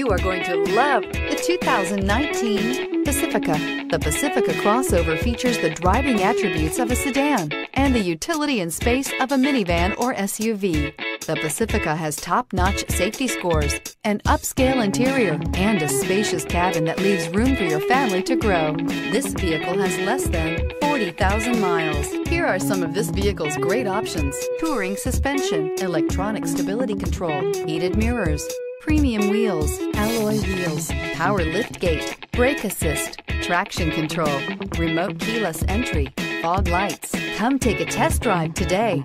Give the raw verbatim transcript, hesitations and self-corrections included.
You are going to love the two thousand nineteen Pacifica. The Pacifica crossover features the driving attributes of a sedan and the utility and space of a minivan or S U V. The Pacifica has top-notch safety scores, an upscale interior, and a spacious cabin that leaves room for your family to grow. This vehicle has less than forty thousand miles. Here are some of this vehicle's great options: touring suspension, electronic stability control, heated mirrors, premium wheels, alloy wheels, power liftgate, brake assist, traction control, remote keyless entry, fog lights. Come take a test drive today.